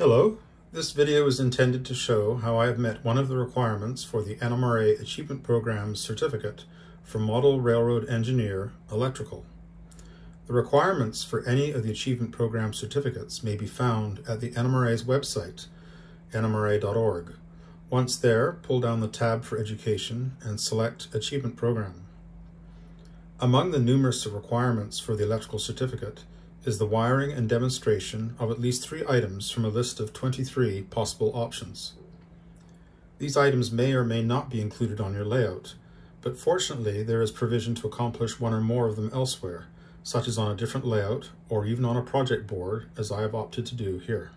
Hello, this video is intended to show how I have met one of the requirements for the NMRA Achievement Program Certificate for Model Railroad Engineer Electrical. The requirements for any of the Achievement Program certificates may be found at the NMRA's website, nmra.org. Once there, pull down the tab for Education and select Achievement Program. Among the numerous requirements for the electrical certificate is the wiring and demonstration of at least 3 items from a list of 23 possible options. These items may or may not be included on your layout, but fortunately there is provision to accomplish one or more of them elsewhere, such as on a different layout or even on a project board, as I have opted to do here.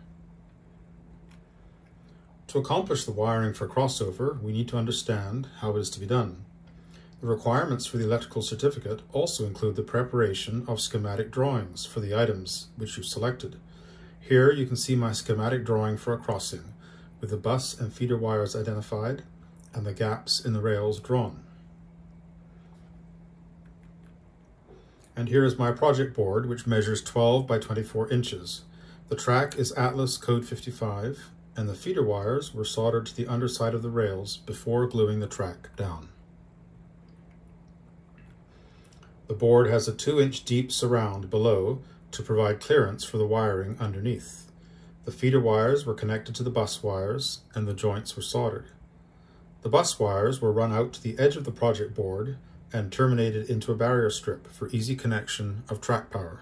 To accomplish the wiring for crossover, we need to understand how it is to be done. The requirements for the electrical certificate also include the preparation of schematic drawings for the items which you've selected. Here you can see my schematic drawing for a crossing, with the bus and feeder wires identified and the gaps in the rails drawn. And here is my project board, which measures 12 by 24 inches. The track is Atlas Code 55, and the feeder wires were soldered to the underside of the rails before gluing the track down. The board has a 2-inch deep surround below to provide clearance for the wiring underneath. The feeder wires were connected to the bus wires and the joints were soldered. The bus wires were run out to the edge of the project board and terminated into a barrier strip for easy connection of track power.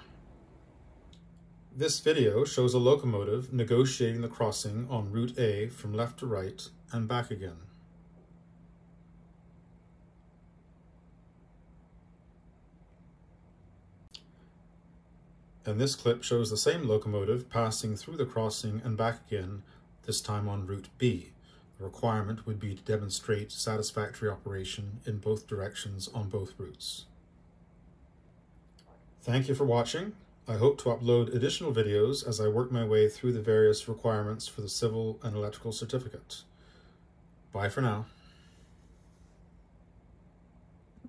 This video shows a locomotive negotiating the crossing on Route A from left to right and back again. And this clip shows the same locomotive passing through the crossing and back again, this time on Route B. The requirement would be to demonstrate satisfactory operation in both directions on both routes. Thank you for watching. I hope to upload additional videos as I work my way through the various requirements for the civil and electrical certificate. Bye for now.